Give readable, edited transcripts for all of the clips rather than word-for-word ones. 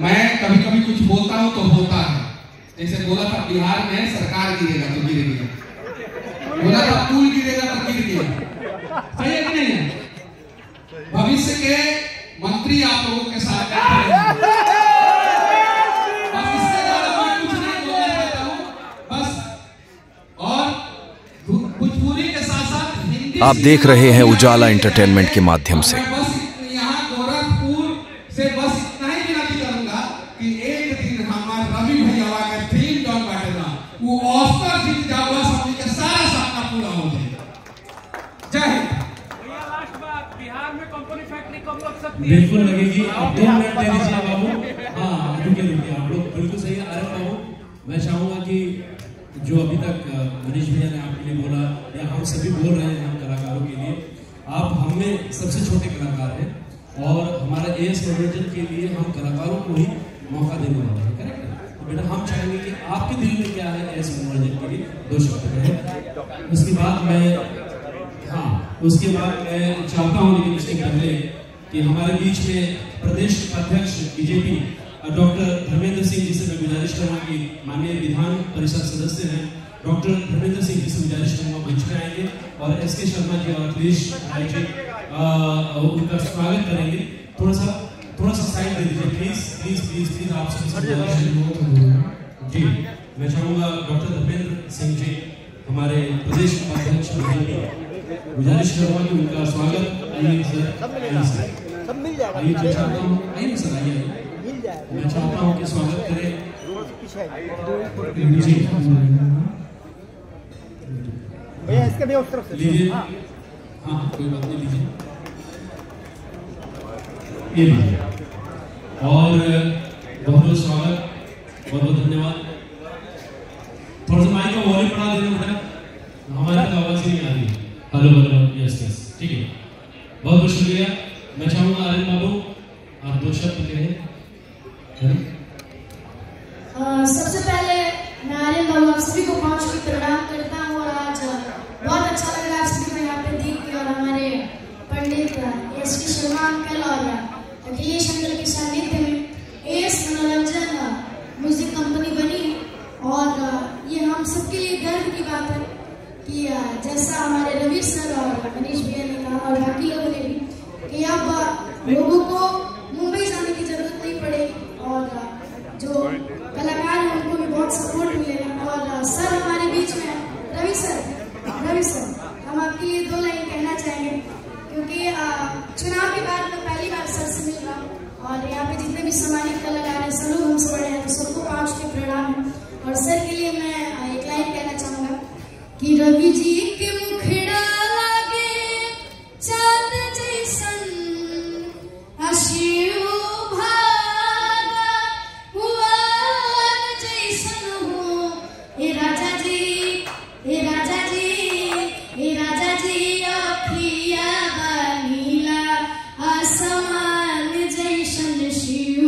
मैं कभी कभी कुछ बोलता हूँ तो होता है। जैसे बोला था बिहार में सरकार गिरेगा तो गिर गया, बोला था पुल गिरेगा तो गिर गया, सही है कि नहीं? भविष्य के मंत्री आप लोगों के साथ बस, इससे ज्यादा मैं कुछ नहीं बोलना चाहता हूँ बस। और भोजपुरी के साथ साथ हिंदी आप देख रहे हैं उजाला एंटरटेनमेंट के माध्यम से। बिल्कुल लगेगी, आप बाबू, हाँ आप लोग बिल्कुल सही है। अरे बाबू, मैं चाहूँगा कि जो अभी तक मनीष भैया ने आपके लिए बोला या हम सभी बोल रहे हैं हम कलाकारों के लिए, आप हमें सबसे छोटे कलाकार हैं और हमारा एएस मनोरंजन के लिए हम कलाकारों को ही मौका देने वाले हैं, करेक्ट है? तो बेटा हम चाहेंगे कि आपके दिल में क्या है एएस मनोरंजन के लिए, दो शब्द हैं। उसके बाद मैं चाहता हूँ लेकिन उसके पहले कि हमारे बीच में प्रदेश अध्यक्ष बीजेपी डॉक्टर धर्मेंद्र सिंह जी से मैं गुजारिश करूँगा कि माननीय विधान परिषद सदस्य हैं डॉक्टर धर्मेंद्र सिंह जी से गुजारिश करूँगा मंच पर आएंगे और एस के शर्मा जी और अखिलेश राय जी उनका स्वागत करेंगे। थोड़ा सा साइड दे दीजिए प्लीज। आप जी मैं चाहूँगा डॉक्टर धर्मेंद्र सिंह जी हमारे प्रदेश अध्यक्ष गुजारिश करूँगा कि उनका स्वागत। आइए सर, सब मिल जाएगा। मैं चाहता हूं कि स्वागत करें जी। भैया इसके भी उस तरफ से लीजिए। हाँ कोई बात नहीं, लीजिए और बहुत स्वागत, बहुत धन्यवाद। थोड़ा सा माइक का वॉल्यूम बढ़ा देना, हमारे तो आवाज नहीं आ रही। हेलो, यस ठीक है, बहुत बहुत शुक्रिया। मैं चाहूँगा आर्यन बाबू आप दो शब्द कहें। सबसे पहले मैं आर्यन बाबू आप सभी को पहुँच के प्रणाम करता हूँ और आज बहुत अच्छा लग रहा है आप सभी को यहाँ पे देख के। और हमारे पंडित एस के शर्मा अंकल और अखिलेश अंकल के सानिध्य में एएस मनोरंजन म्यूजिक कंपनी बनी और ये हम सबके लिए गर्व की बात है कि जैसा हमारे रवि सर और मनीष भैया ने कहा और बाकी लोगों ने भी कि अब लोगों को मुंबई जाने की जरूरत नहीं पड़ेगी और जो कलाकार हैं उनको भी बहुत सपोर्ट मिलेगा। और सर हमारे बीच में रवि सर हम आपकी ये दो लाइन कहना चाहेंगे क्योंकि चुनाव के बाद मैं पहली बार सर से मिल रहा हूँ और यहाँ पे जितने भी सामाजिक कलाकार हैं सब लोग हमसे बड़े हैं तो सबको पाँच के प्रणाम। और सर के लिए मैं एक लाइन कहना चाहूँगा कि रवि जी के मुखड़ा लागे चांद जैसा शिव भागा हुआ जैसन हो। ए राजा जी अखिया बनीला आसमान जैसन शिव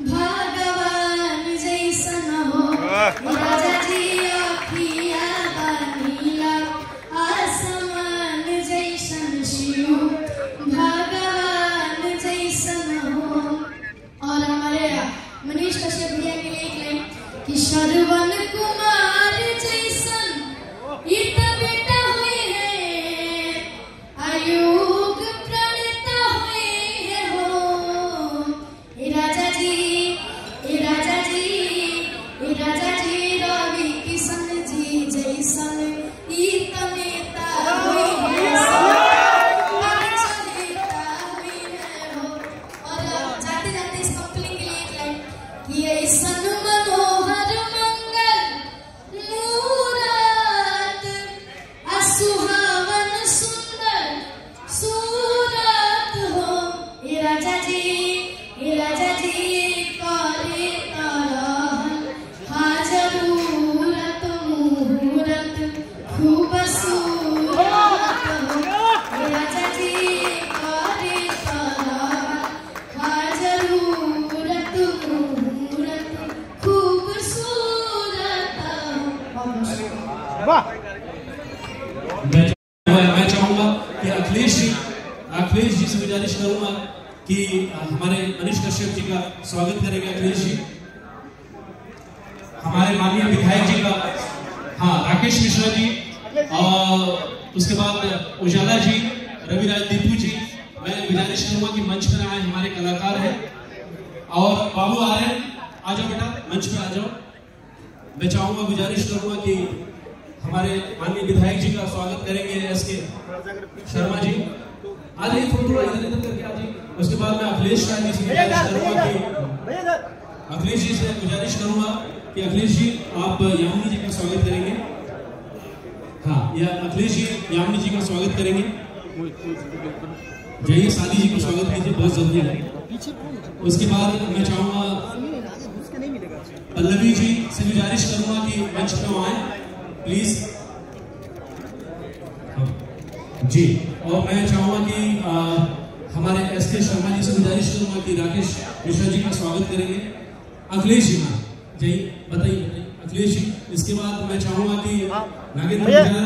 भगवान जैसन हो। ए राजा जी अखिया बनीला आसमान जैसन शिव भगवान मनीष कश्यप भैया के लिए एक लाइन कि श्रवण कुमार जैसन इत बेटा हुए है आयोग प्रणता हुए है हो। ए राजा जी रवि किशन जी जैसन इत नेता हुए है। कश्यप जी का स्वागत करेंगे अखिलेश जी, हमारे माननीय विधायक जी का, हाँ राकेश मिश्रा जी, और उसके बाद उजाला जी, रविराज दीपू जी, मैं विधायक शर्मा की मंच पर आए हमारे कलाकार हैं, और बाबू आ रहे हैं, आ जाओ बेटा मंच पर आ जाओ। मैं चाहूंगा गुजारिश करूंगा कि हमारे माननीय विधायक जी का स्वागत करेंगे एस के शर्मा जी, आ जाइए थोड़ा इधर इधर करके आ जाइए। उसके बाद मैं अखिलेश राय जी से, अखिलेश जी से गुजारिश करूंगा कि अखिलेश जी आप यामिनी जी का स्वागत करेंगे, हाँ या अखिलेश जी यामिनी जी का स्वागत करेंगे, जय शादी जी का स्वागत कीजिए बहुत जल्दी है। उसके बाद मैं चाहूंगा पल्लवी जी से गुजारिश करूंगा कि मंच पर आए प्लीज जी, और मैं चाहूंगा कि हमारे एस के शर्मा जी से गुजारिश करूंगा कि राकेश मिश्रा जी का स्वागत करेंगे। अखिलेश जी हाँ जी बताइए अखिलेश जी, इसके बाद मैं चाहूंगा कि नागेंद्र उजाला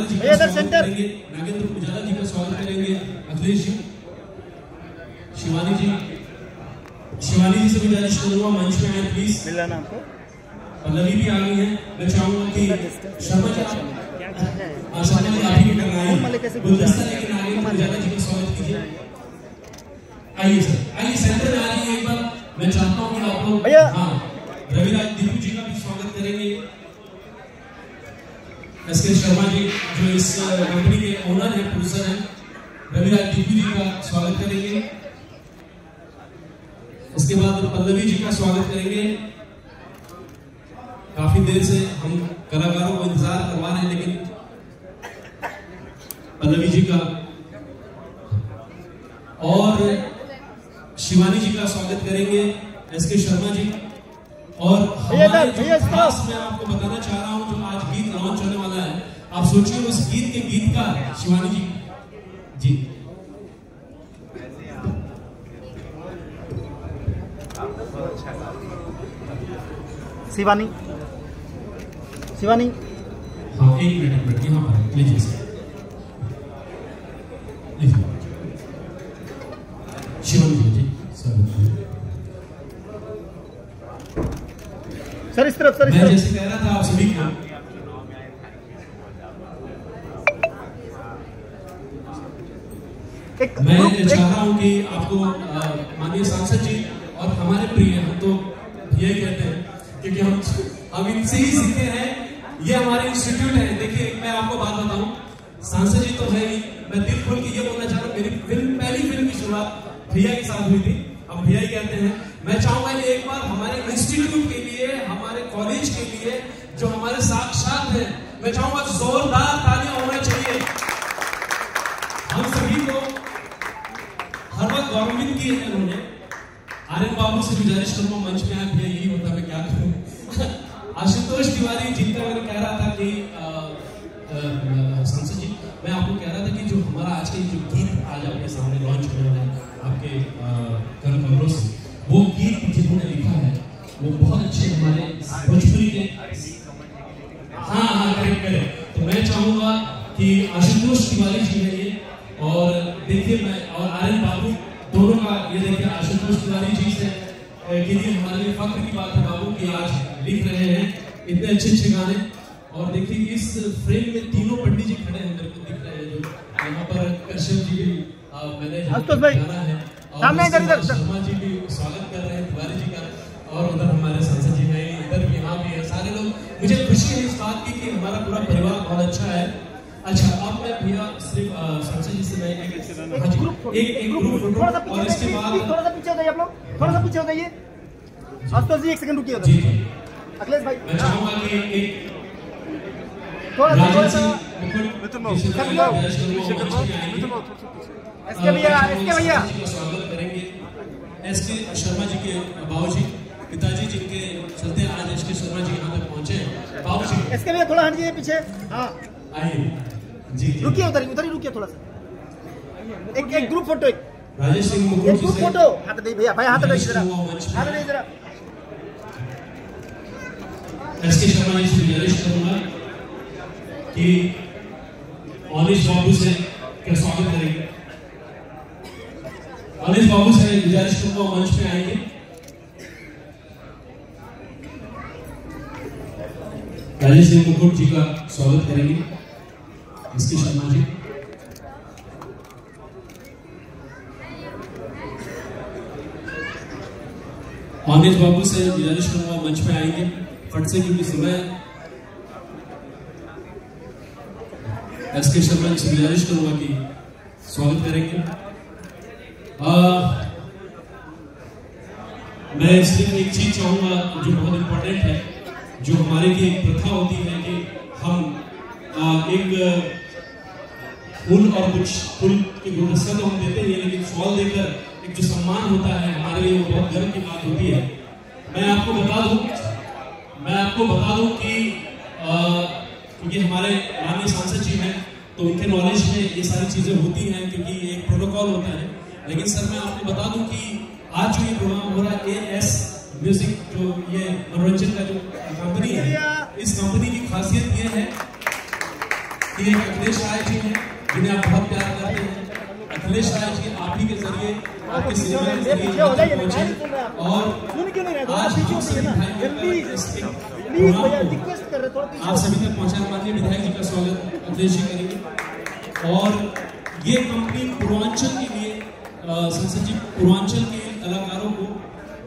जी का स्वागत करेंगे अखिलेश जी। शिवानी जी, शिवानी जी से गुजारिश करूंगा मंच पे आए प्लीज, पल्लवी भी आ गई है। मैं चाहूंगा कि शर्मा जी गुलदस्ता लेके नागेंद्र उजाला जी का स्वागत कीजिए, आइए सर आइए सेंटर में आ रही है एक बार। मैं चाहता हूँ कि आप लोग हाँ रविराज दीपू जी का भी स्वागत करेंगे, एस के शर्मा जी जो इस कंपनी के ओनर है प्रोड्यूसर है, रविराज दीपू जी का स्वागत करेंगे। इसके बाद पल्लवी जी का स्वागत करेंगे, काफी देर से हम कलाकारों को इंतजार करवा रहे हैं लेकिन पल्लवी जी का, और शिवानी जी का स्वागत करेंगे एस के शर्मा जी। और खास मैं आपको बताना चाह रहा हूं जो आज गीत लॉन्च होने वाला है, आप सोचिए उस गीत के गीतकार शिवानी जी जी, शिवानी शिवानी हाँ एक मिनट यहाँ पर लीजिए शिवानी जी, सर इस तरफ सर। मैं जैसे कह रहा था आप सभी को मैं चाह रहा हूँ कि आपको माननीय सांसद जी और हमारे प्रिय, हम तो ये कहते हैं क्योंकि हम इनसे ही सीखे हैं, ये हमारे इंस्टीट्यूट है। देखिए मैं आपको बात बताऊं, सांसद जी तो है ही, मैं दिल खोल के ये बोलना चाह रहा हूँ मेरी फिल्म पहली फिल्म की शुरुआत भैया के साथ हुई थी, अब भैया ही कहते हैं। मैं चाहूंगा एक बार हमारे इंस्टीट्यूट के लिए, हमारे कॉलेज के लिए जो हमारे साक्षात है, मैं चाहूंगा जोरदार तालियां होना चाहिए। हम सभी को हर वक्त गवर्नमेंट की है उन्होंने, आर्यन बाबू से गुजारिश करूंगा मंच पे आए, भैया यही होता मैं क्या करूं। आशुतोष तिवारी जिनका मैंने कह रहा था कि सांसद जी मैं आपको कह रहा था कि जो हमारा आज के जो गीत आज आपके सामने लॉन्च होने वाला है आपके कमरों से, वो गीत जिन्होंने लिखा है वो बहुत अच्छे हमारे भोजपुरी के, हाँ हाँ करेक्ट करेक्ट। तो मैं चाहूंगा कि आशुतोष तिवारी जी ने ये, और देखिए मैं और आर्यन बाबू दोनों का ये देखिए, आशुतोष तिवारी जी से कितनी हमारे लिए फख्र की बात है बाबू कि आज लिख रहे हैं इतने अच्छे अच्छे गाने। और देखिए इस फ्रेम में तीनों पंडित जी खड़े हैं, मेरे को दिख रहे हैं जो यहाँ पर कश्यप जी भी मैंने गाना है, और शर्मा जी भी स्वागत कर रहे हैं तिवारी जी का, और उधर हमारे सांसद जी है, इधर भी यहाँ भी है सारे लोग। मुझे खुशी है इस बात की कि हमारा पूरा परिवार बहुत अच्छा है। अच्छा अब मैं भैया सिर्फ सांसद जी से एक ग्रुप थोड़ा सा पीछे हो जाइए, आप लोग थोड़ा सा पीछे हो जाइए, आशुतोष जी एक सेकंड रुकिए जी। अखिलेश भाई मैं चाहूंगा कि थोड़ा सा एसके भैया स्वागत करेंगे एसके शर्मा जी के बाबूजी पिताजी जिनके चलते आज एसके शर्मा जी यहाँ तक पहुँचे। बाबूजी एसके भैया थोड़ा हट जाइए पीछे, हाँ आइए जी, रुकिए उधर ही रुकिए थोड़ा सा, एक ग्रुप फोटो, एक राजेश सिंह मुकुल ग्रुप फोटो, हाथ दे भैया भाई हाथ दे जरा, हाथ दे जरा। एसके शर्मा जी से गुजारिश करूंगा कि अनिश बाबू से का स्वागत करेंगे, अनिश बाबू से गुजारिश करूंगा मंच पे आएंगे। राजेश जी मुकुट जी का स्वागत करेंगे। इसकी शर्मा जी मानेश बाबू से गुजारिश करूंगा मंच पे आएंगे फट से, क्योंकि सुबह एस के शर्मा जी से गुजारिश करूंगा कि स्वागत करेंगे। मैं इसलिए एक चीज चाहूंगा जो बहुत इम्पोर्टेंट है, जो हमारे लिए एक प्रथा होती है कि हम एक फूल और कुछ फूल के गुलदस्ता तो हम देते हैं, लेकिन शॉल देकर एक जो सम्मान होता है हमारे लिए वो बहुत गर्व की बात होती है। मैं आपको बता दूं कि क्योंकि हमारे माननीय सांसद जी हैं तो उनके नॉलेज में ये सारी चीज़ें होती हैं, क्योंकि एक प्रोटोकॉल होता है। लेकिन सर मैं आपको बता दूं कि आज जो ये प्रोग्राम हो रहा है AS म्यूजिक जो ये मनोरंजन का जो कंपनी है, इस कंपनी की खासियत ये है कि अखिलेश राय जी हैं जिन्हें आप बहुत प्यार करते हैं। अखिलेश राय जी आप ही के जरिए आपके सिनेमा के जरिए और आज हम सभी आप सभी तक पहुँचाने वाले विधायक जी का स्वागत अखिलेश जी करेंगे। और ये कंपनी पूर्वांचल के लिए संसद जी पूर्वांचल के कलाकारों को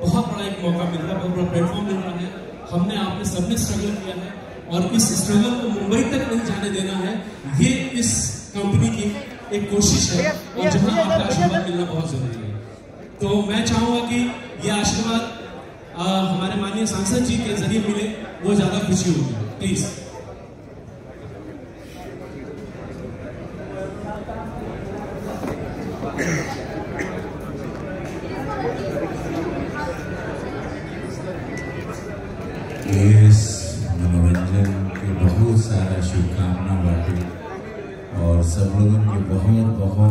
बहुत बड़ा एक मौका मिल रहा है, बहुत बड़ा प्लेटफॉर्म मिल रहा है। हमने आपने सबने स्ट्रगल किया है और इस स्ट्रगल को मुंबई तक नहीं जाने देना है, ये इस कंपनी की एक कोशिश है और जहां आपका आशीर्वाद मिलना बहुत जरूरी है। तो मैं चाहूंगा कि ये आशीर्वाद हमारे माननीय सांसद जी के जरिए मिले, वो ज्यादा खुशी होगी। प्लीज AS मनोरंजन के बहुत सारा शुभकामना बांटे और सब लोगों के बहुत बहुत